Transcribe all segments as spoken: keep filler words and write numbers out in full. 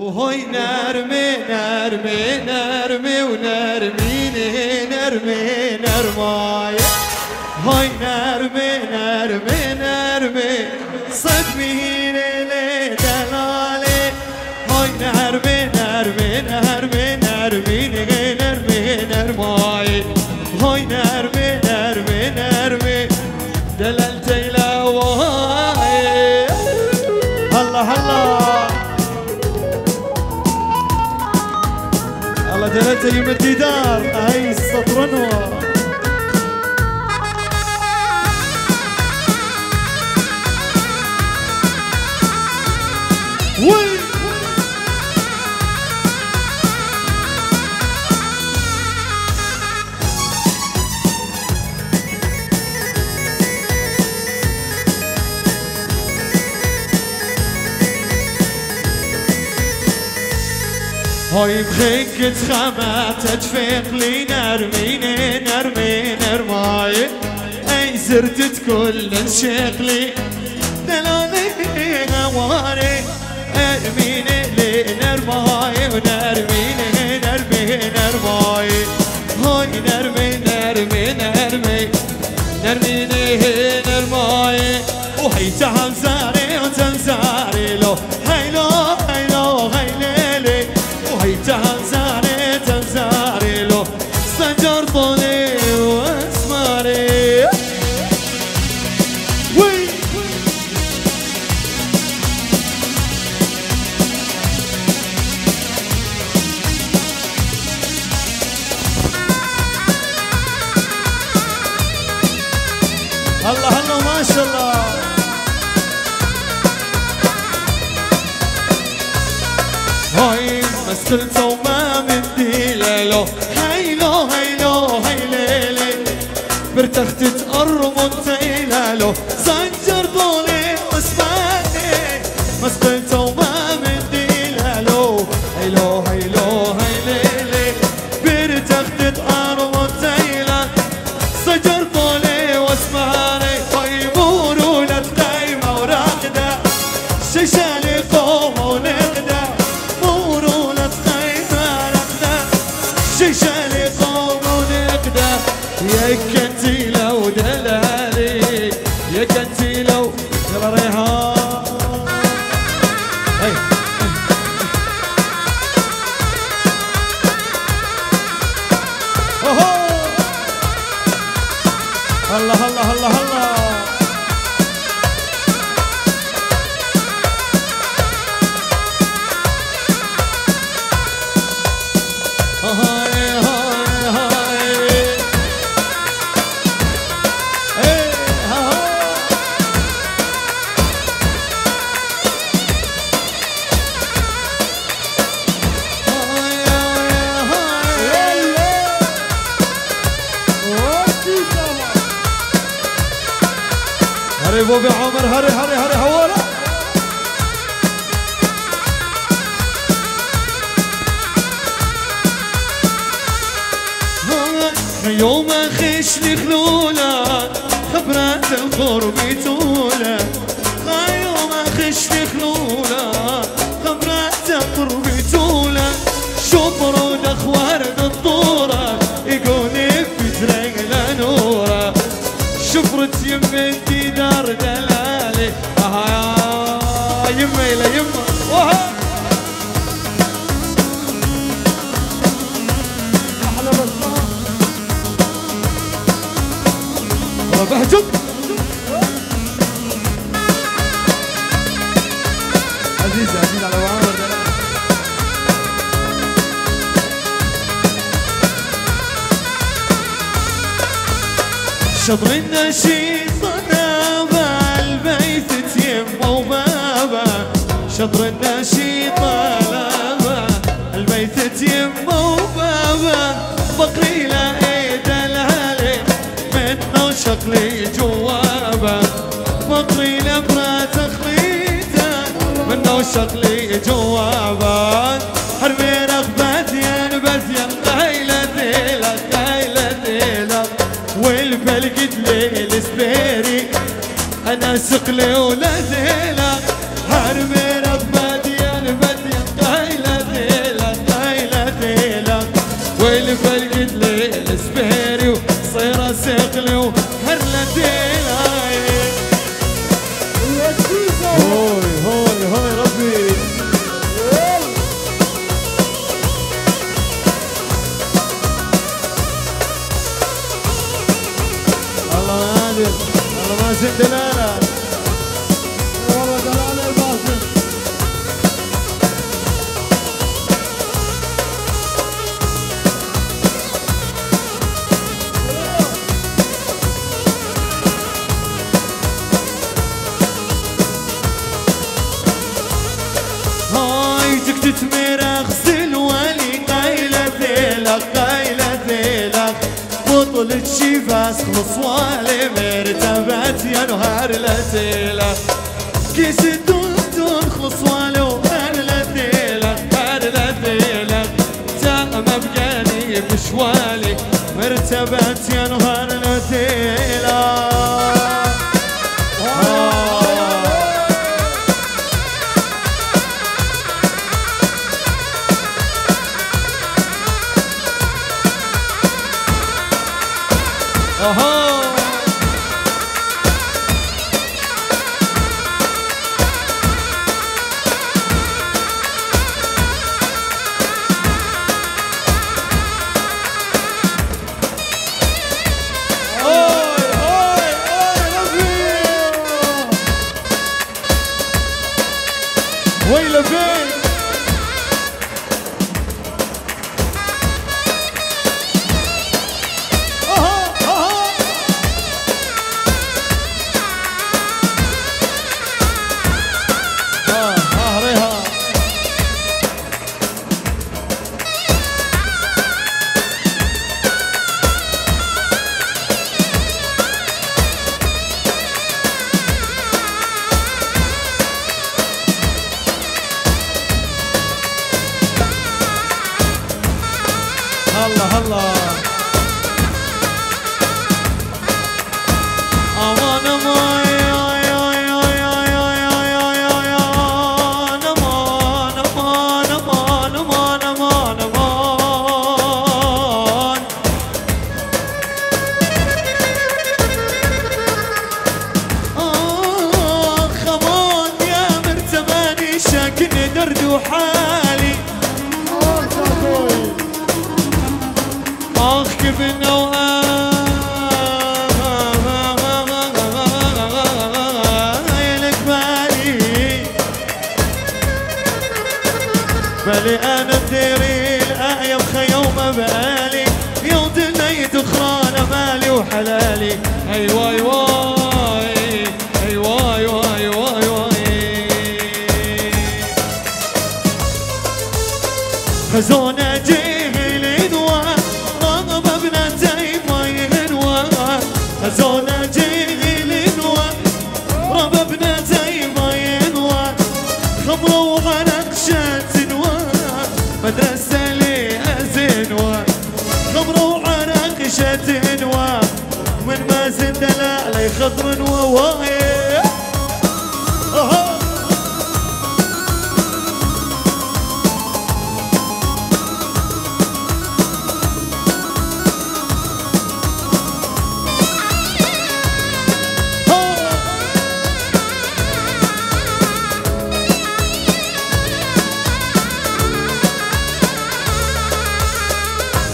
وهوي نرمي نرمي نرمي ونرميني نرمي نرماي هوي نرمي نرمي نرمي صدمي لي دلالي هوي نرمي نرمي نرمي نرميني نرمي نرماي هوي نرمي نرمي نرمي دلالتي لواي الله الله الله دلالتي يمد دار هاي السطرنوة هاي بخيك تخمة تدفق لي نرميني نرمي نرماي اي زرتت كل شغلي دلالي هواري ارميني لي نرماي ونرميني نرمي نرماي هاي نرمي نرمي نرمي نرميني نرماي وهي تهمزاري وتمزاري لو هاي لو هاي لو هاي ليلي تهزاري تهزاري لو سجر طولي واسماري وي الله الله ما شاء الله مسلسة وما مديلة لو هاي لو هاي لو هاي ليلي برتخت تقرب وتقيلة لو زنجر ضولي واسمعني مسلسة وما مديلة لو هاي لو هاي لو هاي ليلي برتخت تقرب وتقيلة زنجر ضولي واسمعني طيب ورولة دايمة وراقدة شيشاني قومة ونقدة شيشاني قوم ونقدر يا كنتيلة ودلالي يا كنتيلة ويلا ريحان الله الله الله الله هري بوبي عمر هري هري هري حواله يوم اخش لخلوله خبرات القرب طوله يوم اخش لخلوله خبرات القرب طوله شبر ودخوار الطوره يقولي بترق لنوره شفرت يمي دلالي اها يمه الى يمه وها احلى بسمه والله بهجم عزيز عزيز على وعمر شطر النشيد شطر النشيد طلبه البيت يمه وبابه فقري لا دلالي منا وشق لي جوابه فقري لبرا تخليته منا وشق لي جوابه حرمي رغبتي انبت يا قايله ذيله قايله ذيله والبلقد ليل سبيري انا سقلي ولا ذيله حرمي رغبتي انبت يا قايله تتمرخ سلوالي قايلة ذيلك قايلة ذيلك بطلة شيفاس خصوالي مرتبات يا نهار لذيلك كيس الدندون خصوالي وهار لذيلك هار لذيلك تاقم بقالي بشوالي مرتبات يا نهار لذيلك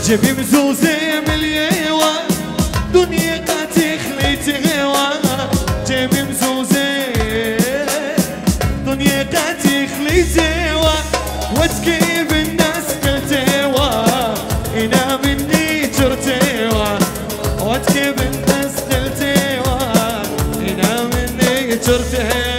جيبي مزوزي مليوة دنيا قاتخلي تغيوة جيبي مزوزي دنيا قاتخلي تغيوة وتكيب الناس قلتيوة إنا مني جرتيوة وتكيب الناس قلتيوة إنا مني جرتيوة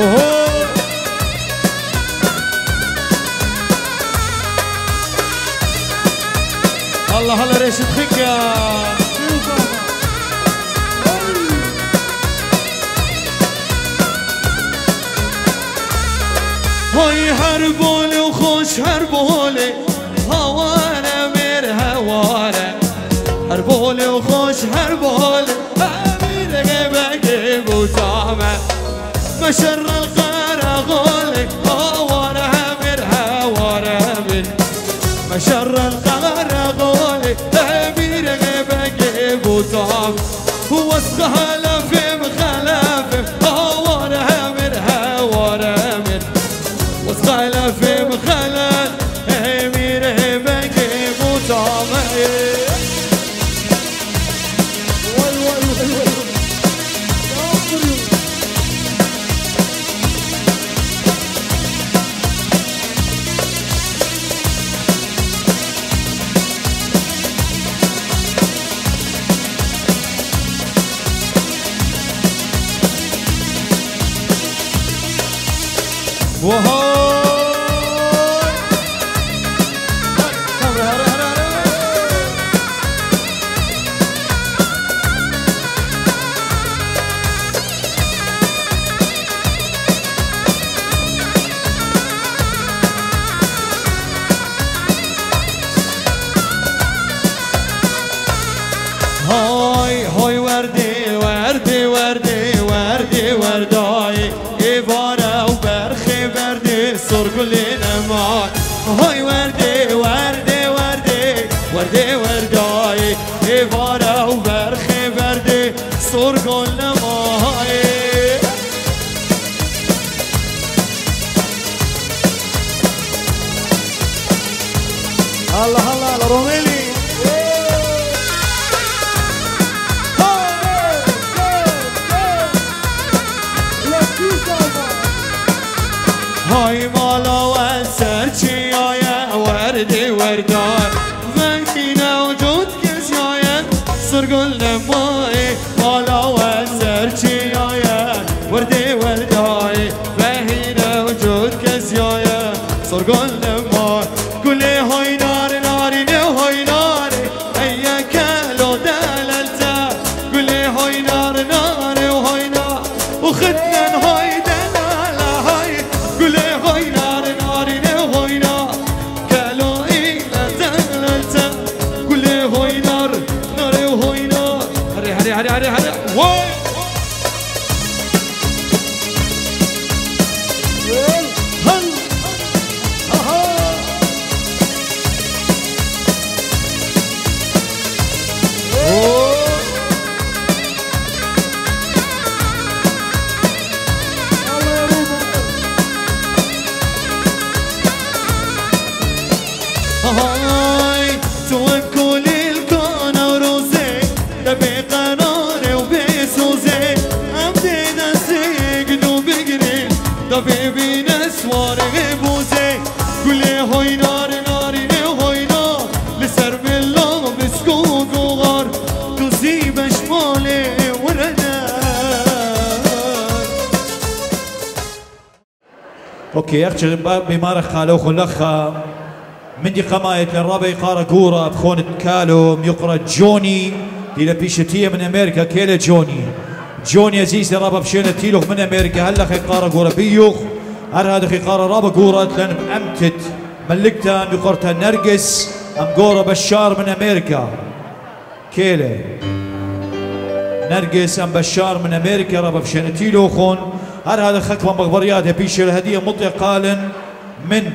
Oh, هلا هلا ريشة خيكة هاي هربولي وخوش هربولي هوانا مير هوانا هربولي وخوش هربولي امير جيبه جيب وطعمه مشر القارة غولي هوانا مير هوانا مير مشر القارة غولي امير جيبه جيب وطعمه وسخها لفم خلافم هوانا مير هوانا في مخلل امير هبكي مطعمي وهو هاي هاي وردي وردي وردي وردي ورداي إبارة وبرخي بردي صور كلنا معاي هاي وردي وردي وردي وردي ورداي إبارة وبرخي بردي صور كلنا معاي هلا هلا هلا روميلي هاي مالا والسرشي يا وردي وردار مكينة وجود كشايا سرقل ماي مالا والسرشي يا وردي وردار مكينة وجود كشايا سرقل ماي كل هاي نار ناري هاي ناري أي كلو دللتا كل هاي نار ناري وهاي نار وخدنا هاي هلا هلا هلا واي هل ها هاي توكل الكون وروزي دبي ببین سواره بوزه گله های نار نارینه های نار لسر بلا بسکو گوغار تو زیبش ماله وردن اوکی اخچه بیمار خاله و خلخه من دی قمایت لرابه قاره گوره بخون کالو میقره جونی دیل پیشتیه من امریکا کیل جونی جوني عزيزي رابا بشينا تيلوخ من امريكا هلا خي قاره قوره بيوخ هر هذا خي قاره رابا قوره لان امتت ملكتها بقرتها نرجس ام قوره بشار من امريكا كيله نرجس ام بشار من امريكا رابا بشينا تيلوخون هر هذا خكمه مغبريات بيش الهديه مطلقا من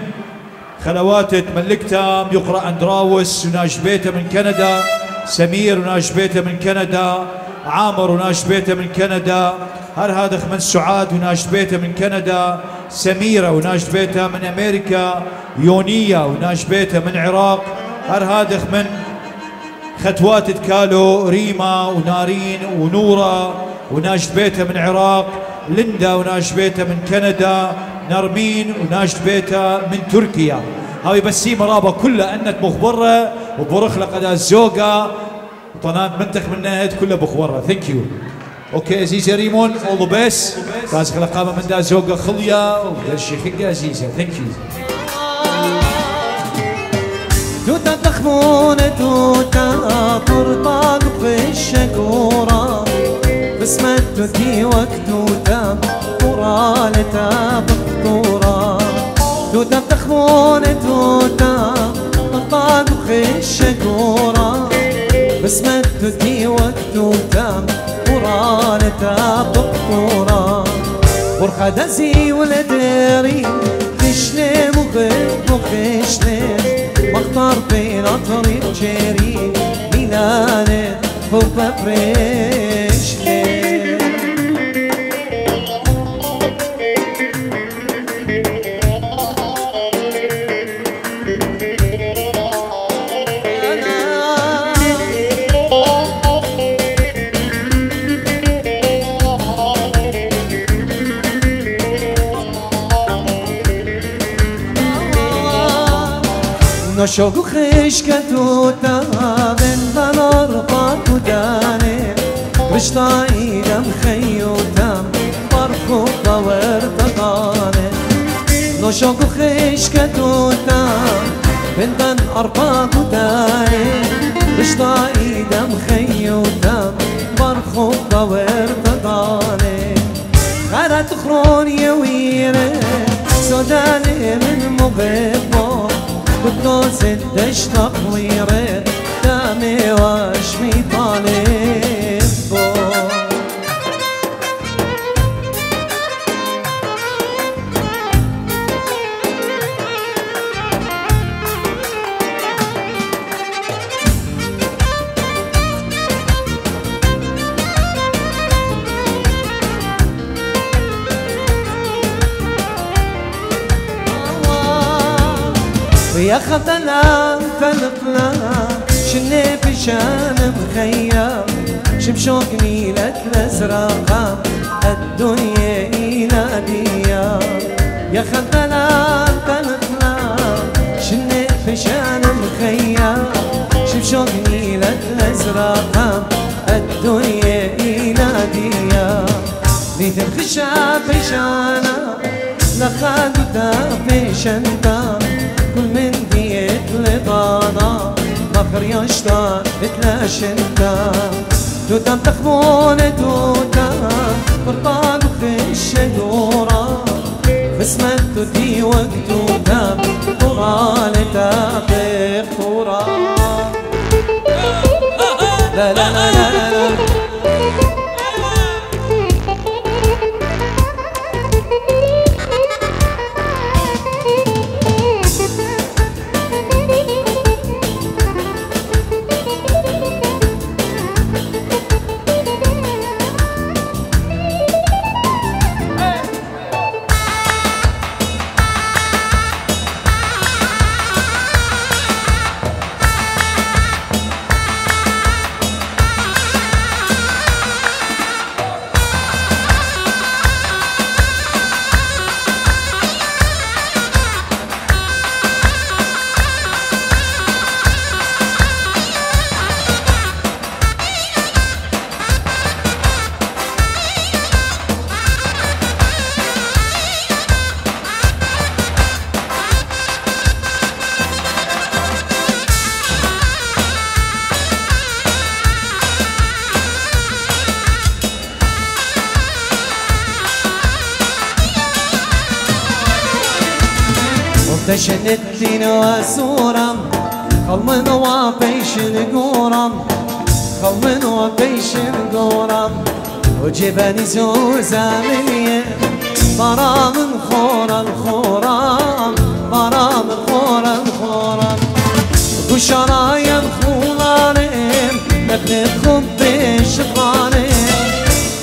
خلواتت ملكتها يقرا اندراوس وناش بيته من كندا سمير وناش بيته من كندا عامر وناش بيته من كندا هر هذا من سعاد وناش بيته من كندا سميرة وناش بيته من أمريكا يونية وناش بيته من العراق هر هذا من ختوات تكالو ريما ونارين ونورة وناش بيته من العراق ليندا وناش بيته من كندا نرمين وناش بيته من تركيا هاي بسيمة رابة كلها أنت مخبرة وبرخلة قد الزوجة طنان منتخ من نهاية كله بخوره ثانك يو اوكي عزيزي ريمون اول ذا بيست كاس خلقابه من دا زوقه خليه ودا الشيخ عزيزه ثانك يو توتا تخمونة توتا طرطاق في الشكورة بسمت توتي وكتوتا قرالتها بخطورة توتا تخمونة توتا طرطاق في الشكورة بسمت توتي وكتوتا قرالتها بخطورة برخة دزي ولا داري خشلي مغب وخشلي مختار في نظري بجيري ميلاني حبة بريشلي نشوق خش کتوتا بند دلار پاکو دانه رشتایدم خیوتم پارکو داور دانه نشوق خش کتوتا بند دلار پاکو دانه رشتایدم خیوتم پارکو داور دانه خرد خرونی ویره سودانی من مغبو كنتو زدش تطويري دامي واش ميطالبو يا خطلا فلقلا شني في شان مخيم شمشوقني لك الازرقا الدنيا الى بيا يا خطلا فلقلا شني في شان مخيم شمشوقني لك الازرقا الدنيا الى بيا ليت خشا في شانا لخادو دافي شنتا كل من ديت لضانا مخر يشتا اتلاش انتا توتا تخمونة توتا برطاق في الشدورة بسمت توتي وكتوتا قرالتا في خورة لا لا لا لا لا دشنت لين وسورم خلمن وبيش نقورم خلمن وبيش نقورم وجبني زوزامية برام خورا الخورام برام خورا الخورام وشرايا خولانم نبني خبي شطانم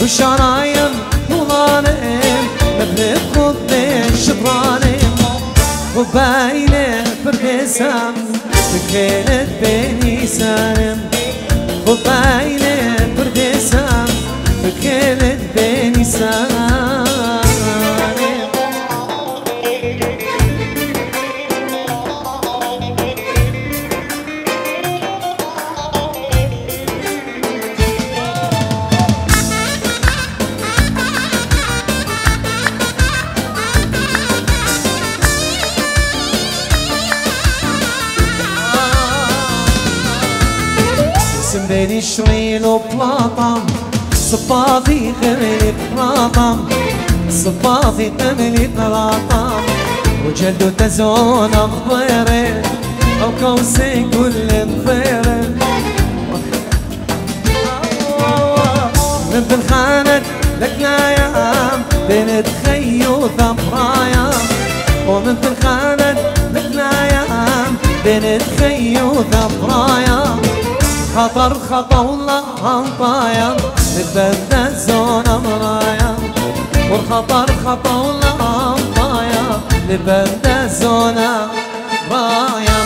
وشرايا خولانم نبني خبي شطانم خوبايله بردسم بخيلت بيني سالم خوبايله بردسم بخيلت بيني سالم Oh بيني شويل وبلاطم صباطي قبل بلاطم صباطي قبل بلاطم وجلد تزون الضيرة أو كوسي كل مضيرة من بالخانة لك لا يام بنت خي وثمرايا ومن بالخانة لك لا يام بنت خي وثمرايا خطر خطر والله هنطايا نتبدل زون مرايا والخطر خطر والله هنطايا نتبدل زون مرايا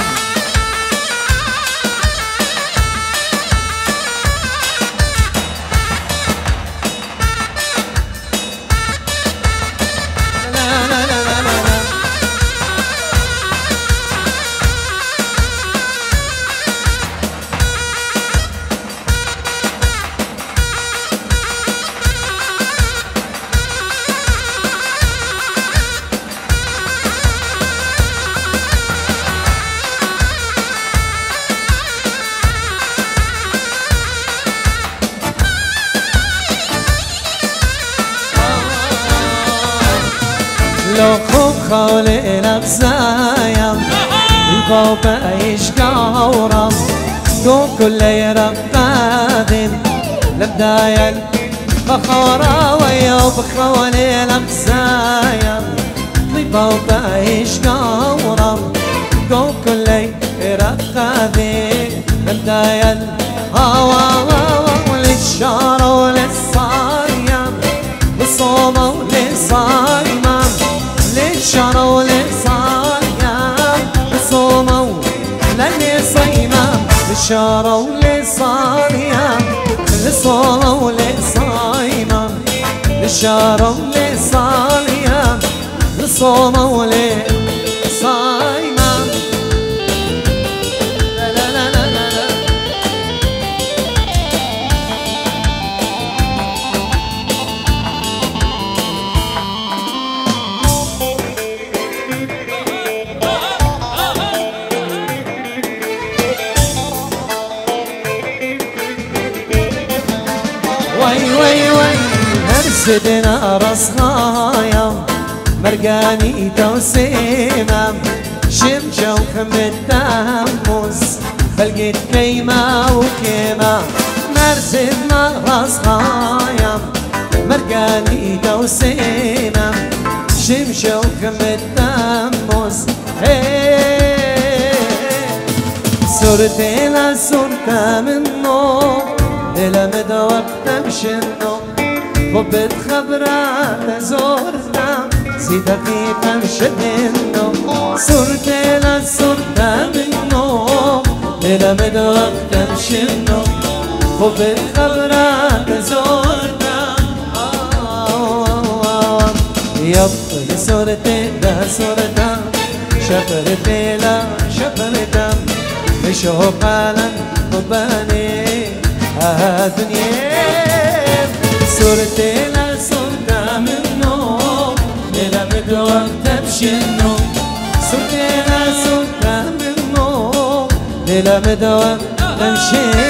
لو خوب خولي نفسايم البو بايش كورم دون كل يرم قادم لبدايل بخورا ويو بخولي نفسايم البو بايش كورم دون كل يرم قادم لبدايل هواوا وللشار وللصايم للصومة وللصايمة للشارة وللصايمة للصومة وللصايمة للشارة وللصايمة للصومة وللصايمة للشارة وللصايمة للصومة وللصايمة سدنا رصنايم مرقاني توسيمم شمشة وخمة تموز بلقيت كيمة وكيمة مرسدنا رصنايم مرقاني توسيمم شمشة وخمة تموز صرتي لا صرتها من نوم إلى مدوك تمشي النوم حبت خبرات زورتها سيدة كيفا مشت النوم صرت لا صرتها من نوم إلى مد وقتها مشي النوم حبت خبرات زورتها يبطل صرتي ده صرتها شفرتي لا شفرتها مش هو فعلا حباني ها دنيا صرتي لا صرتها من نوم إلى مد وقتها مشي النوم صرتي لا صرتها من نوم إلى مد وقتها مشي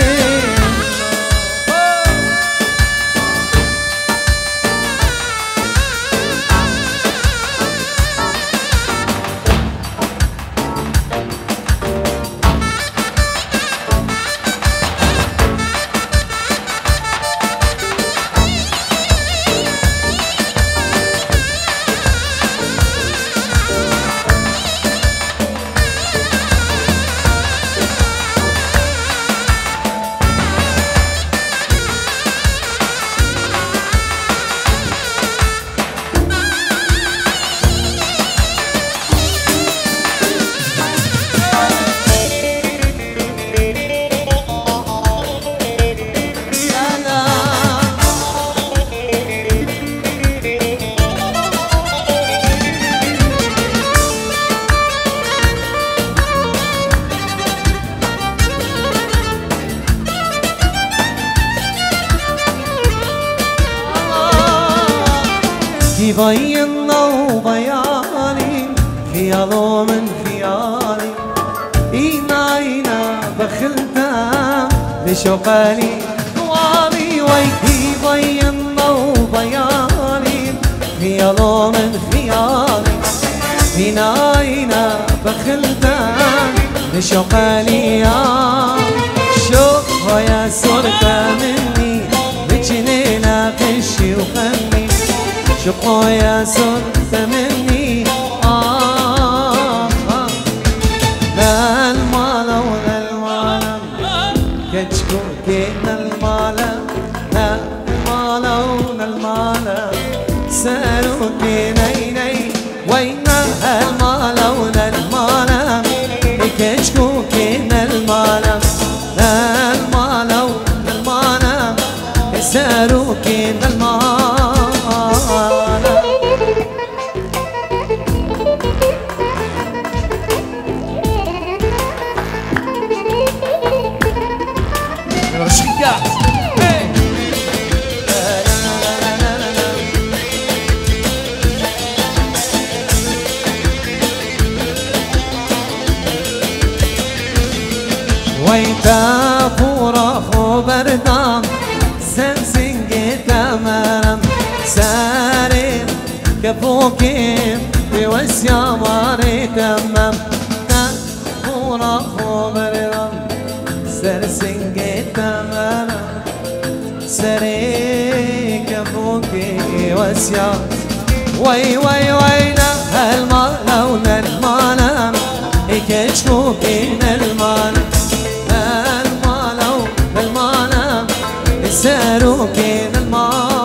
يبيننا وبياني خياله من خيالي إينا إينا بخلتها شقالي وعمي ويكي ضينا وضياني في ظلم خيالي في ناينا بخلتاني لشقالي يا شوقها يا سرفة مني بجنينة غشي وغني شوقها يا سرفة مني آه لا المالا ولا المالا كتشكو كينا المالا لا المالا ولا المالا سألوا كينيني وينا المالا ولا المالا كتشكو كينا المالا لا المالا ولا المالا سألوا كينا المالا ويتا فورا خوبردام سمسنگی تمرم سرم کفوکیم بیوس یاماری تمم تا فورا خوبردام سرسنگی تمرم سرم کفوکی بیوس یام وی وی وی نه المالا و نه المالا کشکوکی نه المالا سألوا كين المالا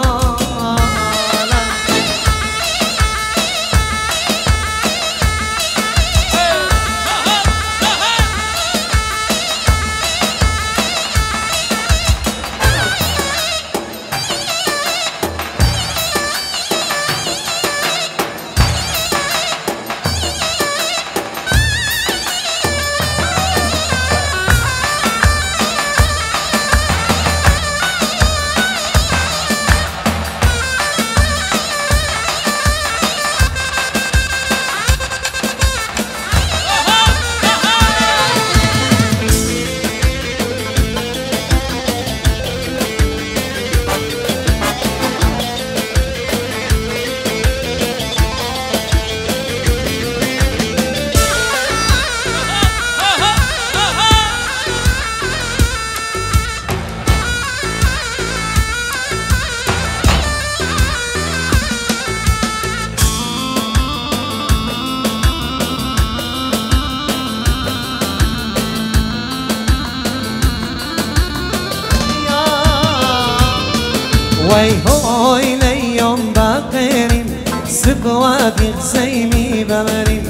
ويهوي ليوم باقرين سبوا بغسيمي بمرين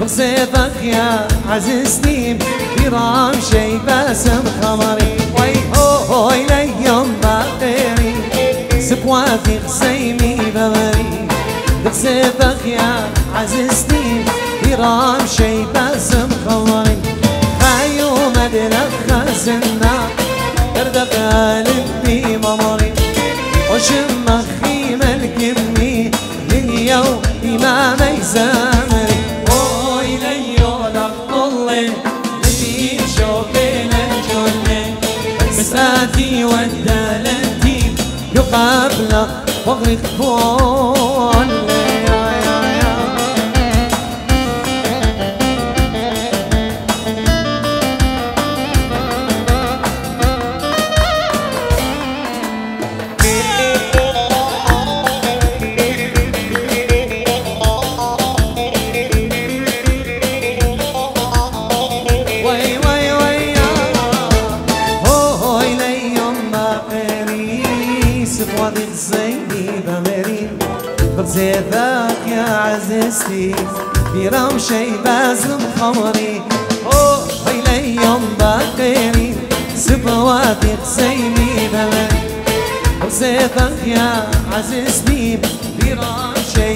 بغسيفك يا عزيزتيم برام شي باسم خمرين ويهوي ليوم باقرين سبوا بغسيمي بمرين بغسيفك يا عزيزتيم برام شي باسم خمرين خايو مدلة خزنة دردق قلبي ممرين وشم خي ملكمني دنيا وإمامي زمري وي ليولك طلي لي شوقنا الجنة مساتي ودلتي يقابلك وغرق فولي بغزيفك يا عزيزتي برام شي بازم خمري اوه هاي ليوم باقيني سبوات يغسيني بمري بغزيفك يا عزيزتي برام شي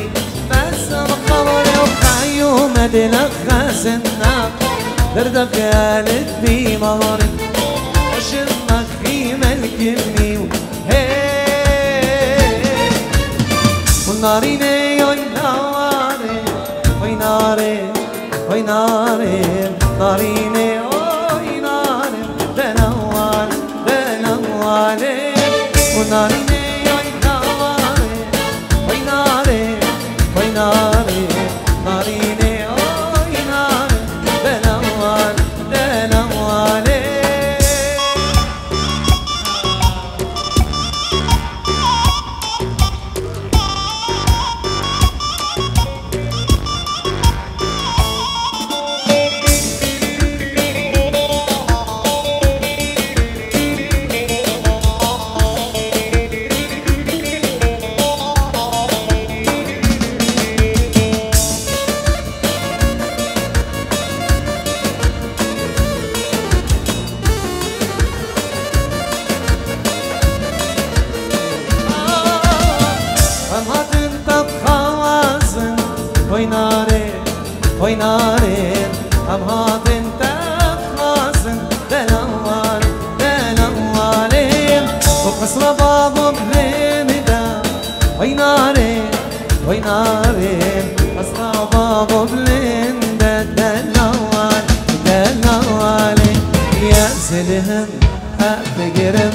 بازم خمري وخايو مدلك خزنك دردك قلبي مهري وشمك في ملكمني وهي ناريني وي ناري وي ناري وي ناري ناريني وي ناري تنوّر وين عارين أم هاطن تخاصن بالأول بالأولين وقصر بعضهم لمدى وين عارين وين عارين أصرع بعضهم لمدى دلوال دلوالي يأزلهم أبقرم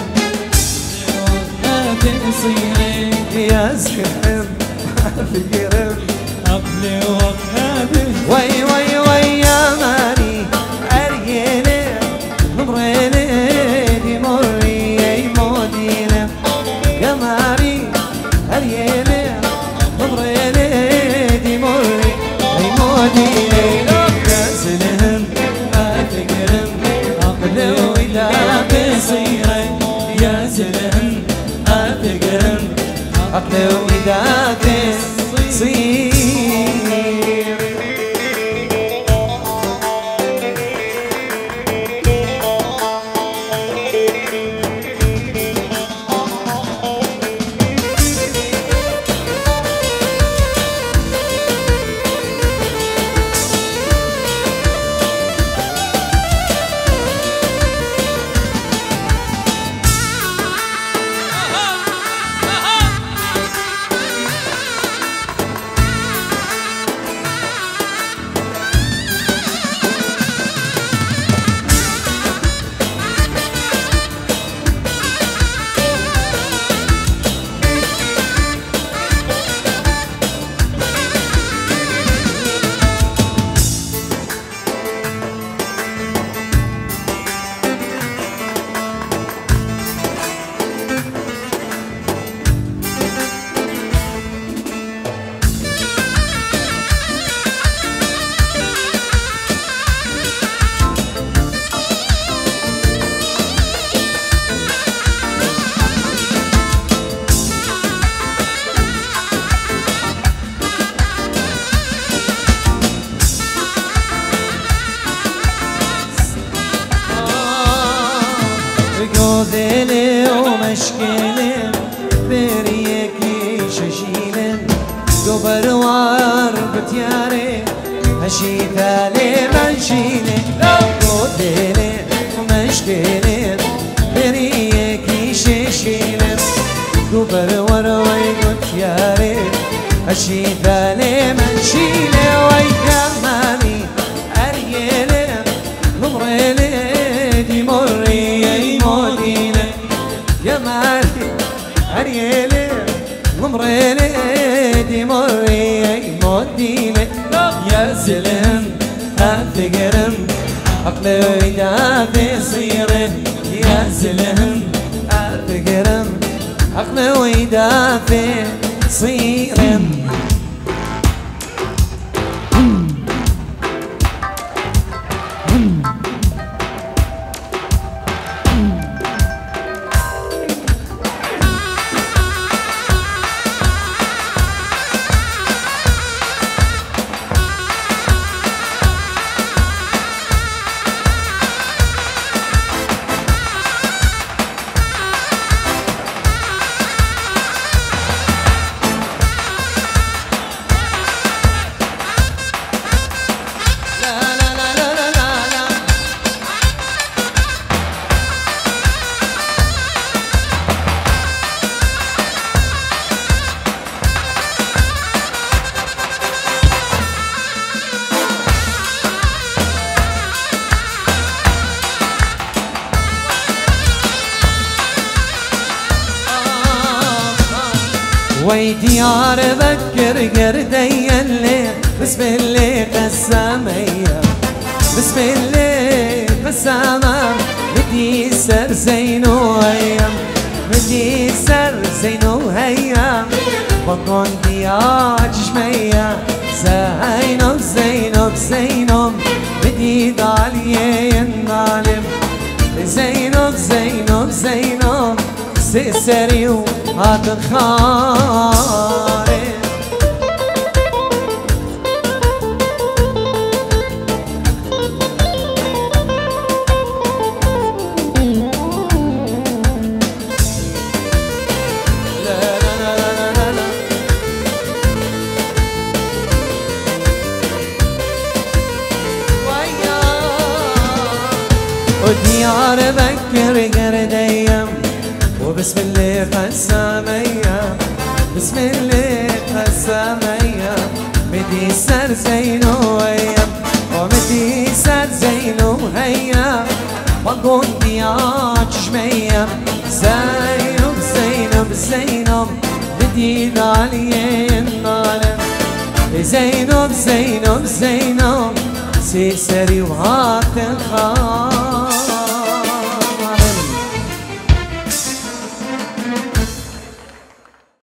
أتنصيري يأزلهم أبقرم قبل وقابل وي وي وي يا ماني أرجيني نبريني دي مري يا مدينة يا ماني أرجيني نبريني دي مري يا مدينة يأزلهم أفكرهم قبل وقابل صيري يأزلهم أفكرهم قبل وقابل صيري دلی و مشکلم بری یکی ششیلم دوباره وار بتیاره هشی دلی منشیلم دلی و مشکلم بری یکی ششیلم دوباره وار وای بتیاره هشی دلی منشیلم وای کمانی آریلم نمرلی دیمری أريلي ومريلي دي مري موديني يا زلم أفكرم عقلي ويدافي صيري يا زلم أفكرم عقلي ويدافي صيري ويديار بكر قردي اللي بسم الله قسامية بسم الله قسامة بدي سر زين وهيام بدي سر زين وهيام بكون دياج شمية زينب زينب زينب بدي ضالية ينعلم زينب زينب زينب سيسري وهات الخاري ودني على بكر قرديم وبسم الله قسامية بسم الله قسامية بدي سر زينو هيم ومدي سر زينو هيم وقودني عجميم زينب زينب زينب بدي عليين النعلم زينب زينب زينب سيسري وهات الخام